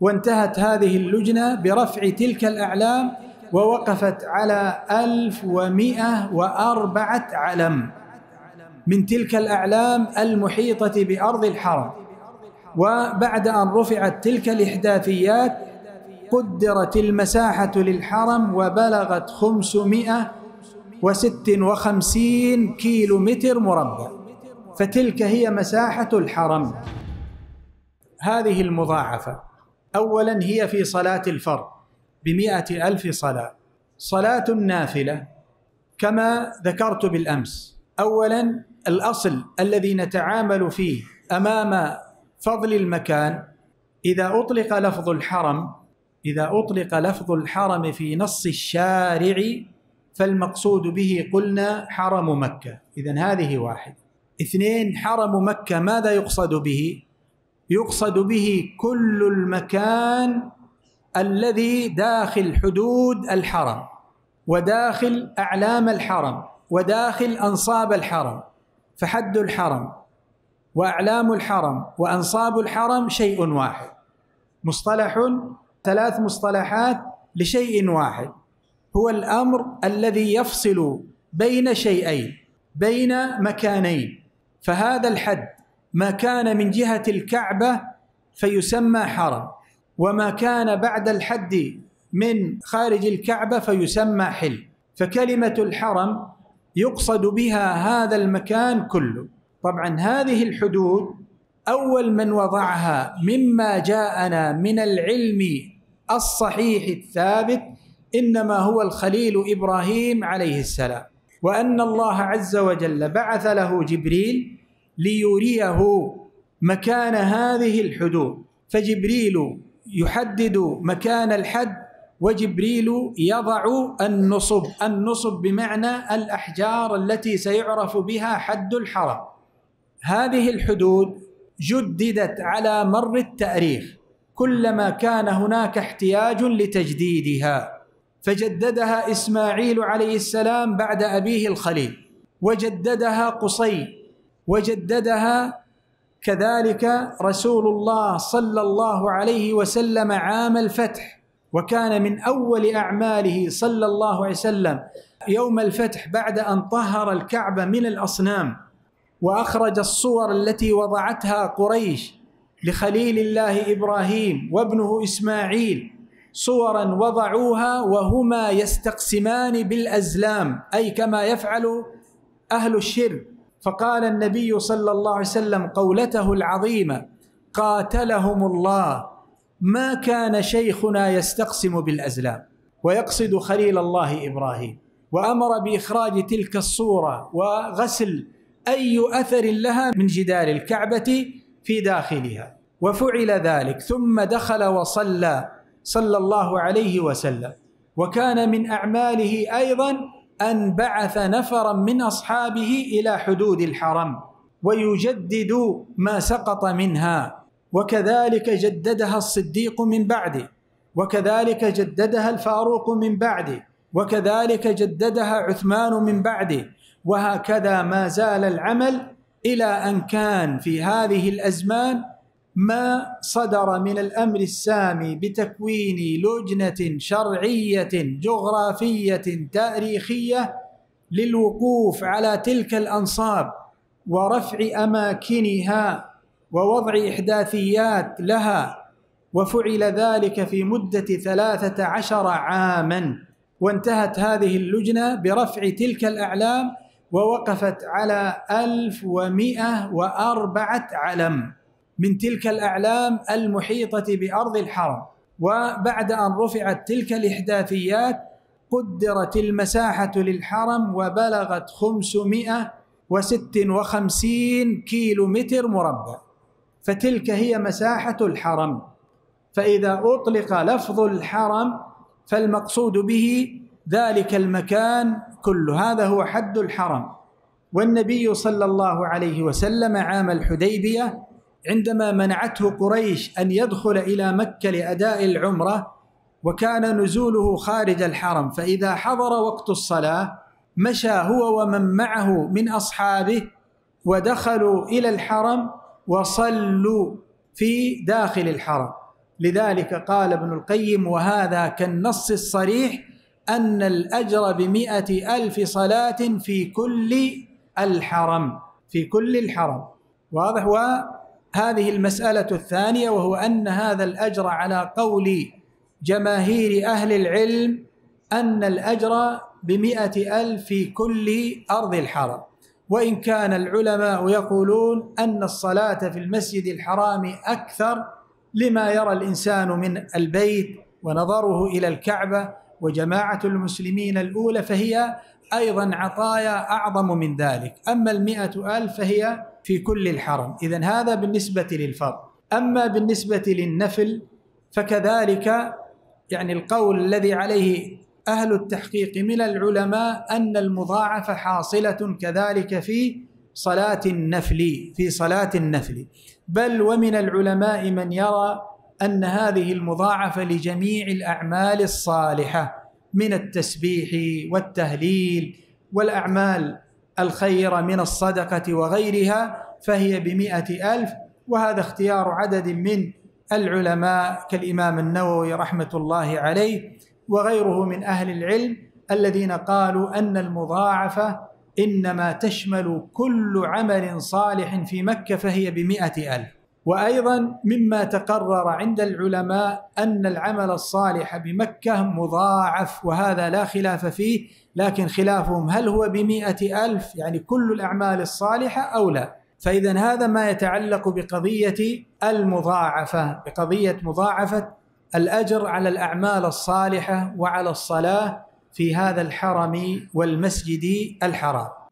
وانتهت هذه اللجنة برفع تلك الأعلام، ووقفت على 1104 علم من تلك الأعلام المحيطة بأرض الحرم. وبعد أن رفعت تلك الإحداثيات قدرت المساحة للحرم وبلغت 556 كيلو متر مربع، فتلك هي مساحة الحرم. هذه المضاعفة أولاً هي في صلاة الفرض ب100,000 صلاة. صلاة النافلة كما ذكرت بالأمس، أولاً الأصل الذي نتعامل فيه أمام فضل المكان، إذا أطلق لفظ الحرم في نص الشارع فالمقصود به قلنا حرم مكة، إذن هذه واحدة. اثنين، حرم مكة ماذا يقصد به؟ يقصد به كل المكان الذي داخل حدود الحرم وداخل أعلام الحرم وداخل أنصاب الحرم، فحد الحرم وأعلام الحرم وأنصاب الحرم شيء واحد، مصطلح، ثلاث مصطلحات لشيء واحد، هو الأمر الذي يفصل بين شيئين، بين مكانين. فهذا الحد ما كان من جهة الكعبة فيسمى حرم، وما كان بعد الحد من خارج الكعبة فيسمى حل. فكلمة الحرم يقصد بها هذا المكان كله. طبعا هذه الحدود أول من وضعها مما جاءنا من العلم الصحيح الثابت إنما هو الخليل إبراهيم عليه السلام، وأن الله عز وجل بعث له جبريل ليريه مكان هذه الحدود، فجبريل يحدد مكان الحد وجبريل يضع النصب، النصب بمعنى الأحجار التي سيعرف بها حد الحرم. هذه الحدود جددت على مر التاريخ كلما كان هناك احتياج لتجديدها، فجددها إسماعيل عليه السلام بعد أبيه الخليل، وجددها قصي، وجددها كذلك رسول الله صلى الله عليه وسلم عام الفتح، وكان من أول أعماله صلى الله عليه وسلم يوم الفتح بعد أن طهر الكعبة من الأصنام وأخرج الصور التي وضعتها قريش لخليل الله إبراهيم وابنه إسماعيل، صورا وضعوها وهما يستقسمان بالأزلام، أي كما يفعل أهل الشرك. فقال النبي صلى الله عليه وسلم قولته العظيمة: قاتلهم الله ما كان شيخنا يستقسم بالأزلام، ويقصد خليل الله إبراهيم. وأمر بإخراج تلك الصورة وغسل أي أثر لها من جدار الكعبة في داخلها، وفعل ذلك. ثم دخل وصلى صلى الله عليه وسلم، وكان من أعماله أيضا أن بعث نفرا من أصحابه إلى حدود الحرم ويجدد ما سقط منها، وكذلك جددها الصديق من بعده، وكذلك جددها الفاروق من بعده، وكذلك جددها عثمان من بعده، وهكذا ما زال العمل إلى أن كان في هذه الأزمان ما صدر من الأمر السامي بتكوين لجنة شرعية جغرافية تاريخية للوقوف على تلك الأنصاب ورفع أماكنها ووضع إحداثيات لها، وفعل ذلك في مدة 13 عاما. وانتهت هذه اللجنة برفع تلك الأعلام ووقفت على 1104 علم من تلك الأعلام المحيطة بأرض الحرم. وبعد أن رفعت تلك الإحداثيات قدرت المساحة للحرم وبلغت 556 كيلو متر مربع، فتلك هي مساحة الحرم. فإذا أطلق لفظ الحرم فالمقصود به ذلك المكان كله، هذا هو حد الحرم. والنبي صلى الله عليه وسلم عام الحديبية عندما منعته قريش أن يدخل إلى مكة لأداء العمرة، وكان نزوله خارج الحرم، فإذا حضر وقت الصلاة مشى هو ومن معه من أصحابه ودخلوا إلى الحرم وصلوا في داخل الحرم، لذلك قال ابن القيم: وهذا كالنص الصريح أن الأجر ب100,000 صلاة في كل الحرم. واضح. وهذه المسألة الثانية، وهو أن هذا الأجر على قول جماهير أهل العلم أن الأجر ب100,000 في كل أرض الحرم، وإن كان العلماء يقولون أن الصلاة في المسجد الحرام أكثر لما يرى الإنسان من البيت ونظره إلى الكعبة وجماعة المسلمين الأولى، فهي أيضا عطايا أعظم من ذلك. أما 100,000 فهي في كل الحرم. إذن هذا بالنسبة للفرض. أما بالنسبة للنفل فكذلك، يعني القول الذي عليه أهل التحقيق من العلماء أن المضاعفة حاصلة كذلك في صلاة النفل، بل ومن العلماء من يرى أن هذه المضاعفة لجميع الأعمال الصالحة من التسبيح والتهليل والأعمال الخير من الصدقة وغيرها، فهي ب100,000. وهذا اختيار عدد من العلماء كالإمام النووي رحمة الله عليه وغيره من أهل العلم، الذين قالوا أن المضاعفة إنما تشمل كل عمل صالح في مكة، فهي ب100,000. وأيضا مما تقرر عند العلماء أن العمل الصالح بمكة مضاعف، وهذا لا خلاف فيه، لكن خلافهم هل هو ب100,000 يعني كل الأعمال الصالحة أو لا. فإذا هذا ما يتعلق بقضية المضاعفة، بقضية مضاعفة الأجر على الأعمال الصالحة وعلى الصلاة في هذا الحرم والمسجد الحرام.